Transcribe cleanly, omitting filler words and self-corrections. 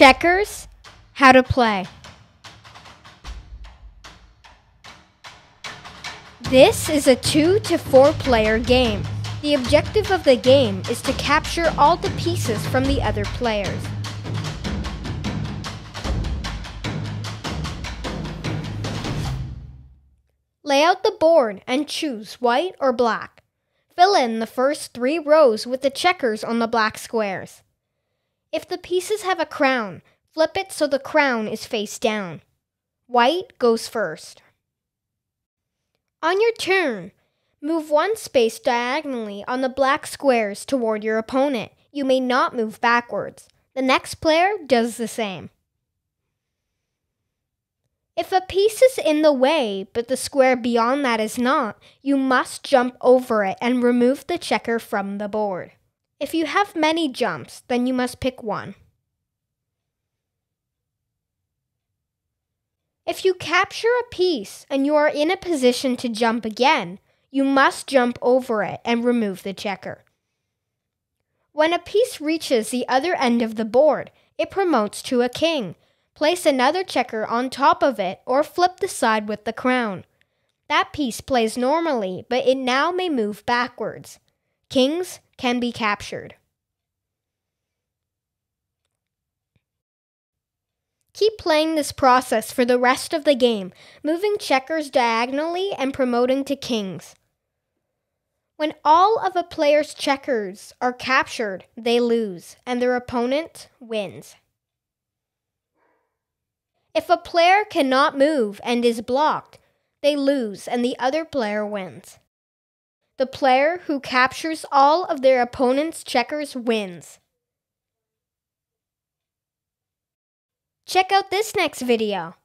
Checkers, how to play. This is a 2 to 4 player game. The objective of the game is to capture all the pieces from the other players. Lay out the board and choose white or black. Fill in the first 3 rows with the checkers on the black squares. If the pieces have a crown, flip it so the crown is face down. White goes first. On your turn, move 1 space diagonally on the black squares toward your opponent. You may not move backwards. The next player does the same. If a piece is in the way, but the square beyond that is not, you must jump over it and remove the checker from the board. If you have many jumps, then you must pick one. If you capture a piece and you are in a position to jump again, you must jump over it and remove the checker. When a piece reaches the other end of the board, it promotes to a king. Place another checker on top of it or flip the side with the crown. That piece plays normally, but it now may move backwards. Kings can be captured. Keep playing this process for the rest of the game, moving checkers diagonally and promoting to kings. When all of a player's checkers are captured, they lose, and their opponent wins. If a player cannot move and is blocked, they lose and the other player wins. The player who captures all of their opponent's checkers wins. Check out this next video.